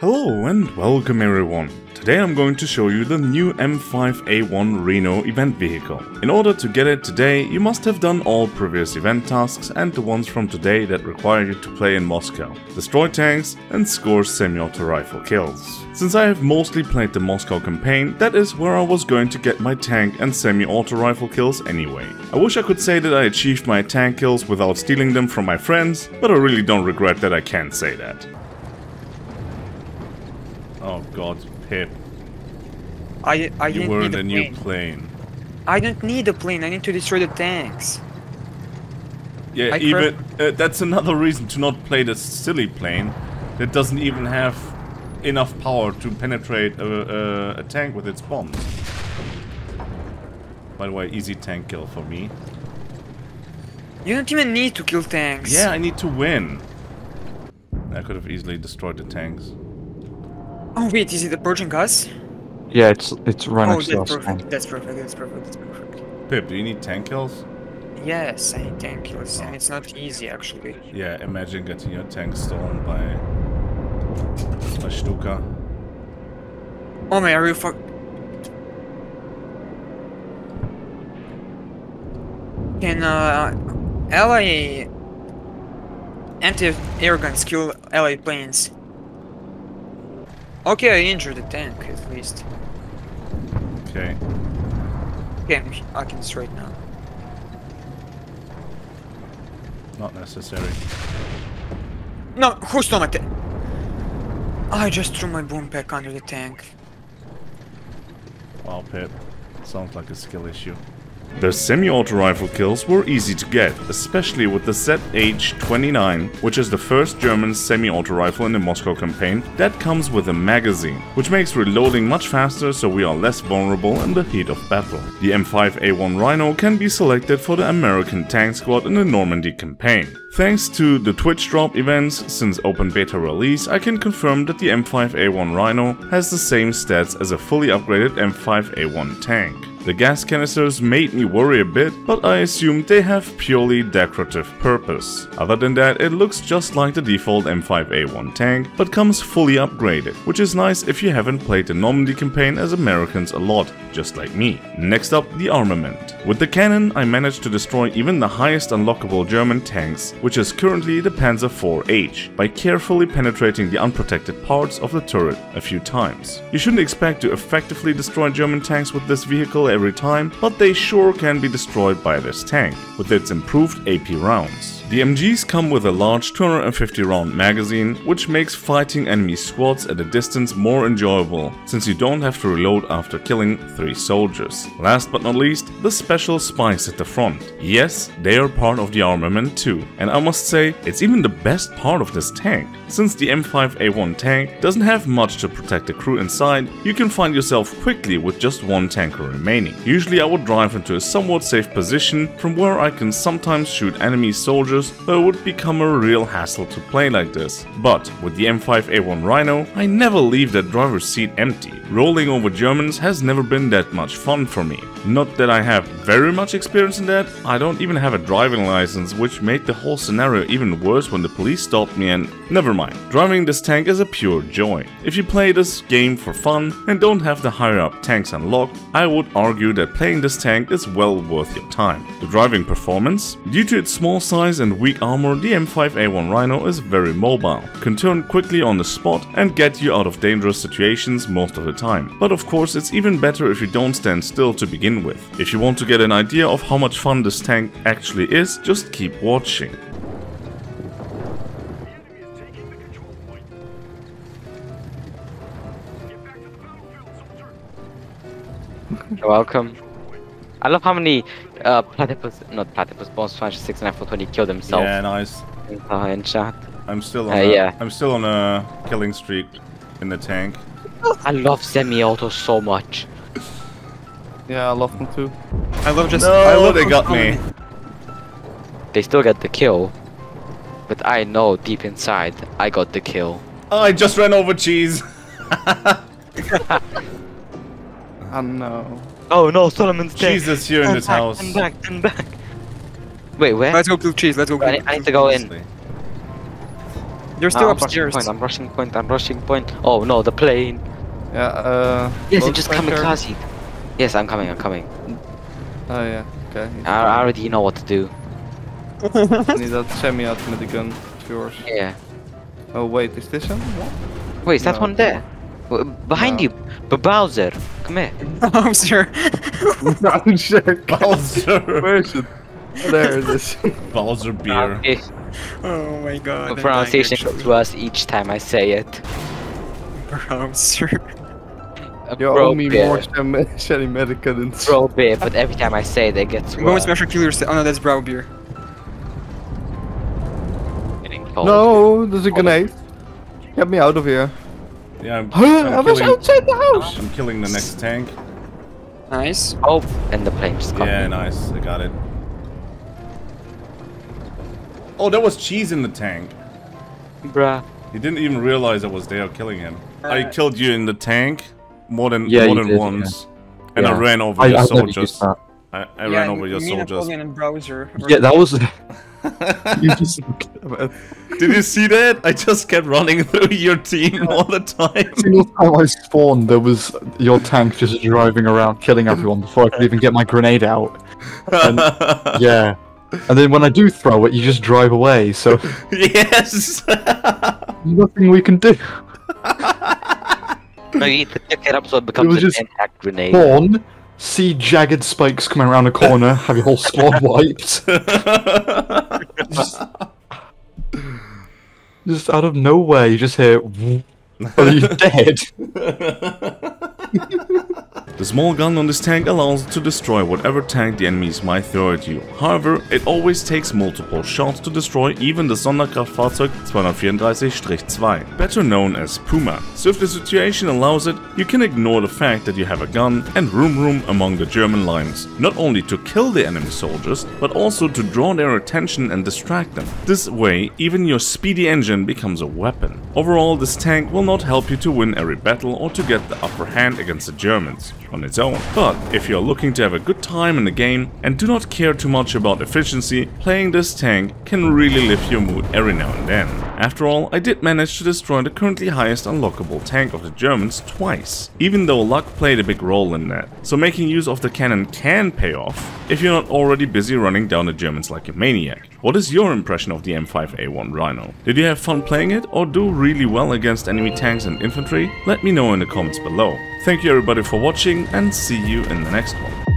Hello and welcome everyone! Today I'm going to show you the new M5A1 Rhino event vehicle. In order to get it today, you must have done all previous event tasks and the ones from today that require you to play in Moscow, destroy tanks and score semi-auto rifle kills. Since I have mostly played the Moscow campaign, that is where I was going to get my tank and semi-auto rifle kills anyway. I wish I could say that I achieved my tank kills without stealing them from my friends, but I really don't regret that I can't say that. Oh god, Pip. I were in a new plane. I don't need a plane, I need to destroy the tanks. Yeah, even that's another reason to not play the silly plane that doesn't even have enough power to penetrate a tank with its bombs. By the way, easy tank kill for me. You don't even need to kill tanks. Yeah, I need to win. I could have easily destroyed the tanks. Oh wait, is it approaching us? Yeah, it's running. Oh, that's perfect. That's perfect. Pip, do you need tank kills? Yes, I need tank kills, and it's not easy actually. Yeah, imagine getting your tank stolen by Stuka. Oh man, are you fuck? Can LA anti-air guns kill LA planes? Okay, I injured the tank, at least. Okay. Okay, I can straight now. Not necessary. No, who's stole my tank? I just threw my boom pack under the tank. Wow, Pip. Sounds like a skill issue. The semi-auto rifle kills were easy to get, especially with the ZH-29, which is the first German semi-auto rifle in the Moscow campaign that comes with a magazine, which makes reloading much faster so we are less vulnerable in the heat of battle. The M5A1 Rhino can be selected for the American tank squad in the Normandy campaign. Thanks to the Twitch drop events since open beta release, I can confirm that the M5A1 Rhino has the same stats as a fully upgraded M5A1 tank. The gas canisters made me worry a bit, but I assumed they have purely decorative purpose. Other than that, it looks just like the default M5A1 tank, but comes fully upgraded, which is nice if you haven't played the Normandy campaign as Americans a lot, just like me. Next up, the armament. With the cannon, I managed to destroy even the highest unlockable German tanks, which is currently the Panzer IV H, by carefully penetrating the unprotected parts of the turret a few times. You shouldn't expect to effectively destroy German tanks with this vehicle every time, but they sure can be destroyed by this tank, with its improved AP rounds. The MGs come with a large 250 round magazine, which makes fighting enemy squads at a distance more enjoyable, since you don't have to reload after killing 3 soldiers. Last but not least, the special spikes at the front. Yes, they are part of the armament too, and I must say, it's even the best part of this tank. Since the M5A1 tank doesn't have much to protect the crew inside, you can find yourself quickly with just one tanker remaining. Usually I would drive into a somewhat safe position from where I can sometimes shoot enemy soldiers, though it would become a real hassle to play like this. But with the M5A1 Rhino, I never leave that driver's seat empty. Rolling over Germans has never been that much fun for me. Not that I have very much experience in that, I don't even have a driving license, which made the whole scenario even worse when the police stopped me and never mind. Driving this tank is a pure joy. If you play this game for fun and don't have the higher up tanks unlocked, I would argue that playing this tank is well worth your time. The driving performance? Due to its small size and weak armor, the M5A1 Rhino is very mobile, can turn quickly on the spot and get you out of dangerous situations most of the time. But of course it's even better if you don't stand still to begin with. If you want to get an idea of how much fun this tank actually is, just keep watching. You're welcome. I love how many platypus bombs, 6 and 420 killed themselves. Yeah, nice. In chat. I'm still on. Yeah. I'm still on a killing streak in the tank. I love semi-auto so much. Yeah, I love them too. I love just. No, I love they got me. They still get the kill, but I know deep inside I got the kill. Oh, I just ran over cheese. Oh no. Oh no, Solomon's dead. Jesus, you're in this house. I'm back, I'm back. Wait, where? Let's go kill cheese, let's go kill cheese. I need to go in. They're still upstairs. I'm rushing point. Oh no, the plane. Yeah, yes, it's just kamikaze. Yes, I'm coming. Oh yeah, okay. I already know what to do. I need that semi-automatic gun. It's yours. Yeah. Oh wait, is this one? Wait, is that one there? Behind you, Bowser. Come here. Bowser. Bowser. Where is it? There it is. Bowser beer. Okay. Oh my god. The pronunciation was each time I say it. Bowser. You owe me more Shelly Medica than Bro beer, but every time I say it, it gets worse. Most measure killers. Oh no, that's brown beer. No, there's a grenade. Get me out of here. Yeah, I was outside the house. I'm killing the next tank. Nice. Oh, and the plane's coming. Yeah, nice. I got it. Oh, there was cheese in the tank. Bruh. He didn't even realize I was there killing him. I killed you in the tank more than once. Yeah. And I ran over your soldiers. I ran over your soldiers. Yeah, that was... You just... Did you see that? I just kept running through your team all the time. Single time I spawned, there was your tank just driving around killing everyone before I could even get my grenade out. And, yeah. And then when I do throw it, you just drive away, so... Yes! Nothing we can do. No, you need to pick it up so it becomes an impact grenade. Spawn, see jagged spikes coming around a corner, have your whole squad wiped. Just out of nowhere, you just hear... Are you dead? The small gun on this tank allows it to destroy whatever tank the enemies might throw at you. However, it always takes multiple shots to destroy even the Sonderkraftfahrzeug 234-2, better known as Puma. So if the situation allows it, you can ignore the fact that you have a gun and room among the German lines, not only to kill the enemy soldiers, but also to draw their attention and distract them. This way, even your speedy engine becomes a weapon. Overall, this tank will not help you to win every battle or to get the upper hand against the Germans on its own. But if you are looking to have a good time in the game and do not care too much about efficiency, playing this tank can really lift your mood every now and then. After all, I did manage to destroy the currently highest unlockable tank of the Germans twice, even though luck played a big role in that. So making use of the cannon can pay off if you're not already busy running down the Germans like a maniac. What is your impression of the M5A1 Rhino? Did you have fun playing it or do really well against enemy tanks and infantry? Let me know in the comments below. Thank you everybody for watching and see you in the next one.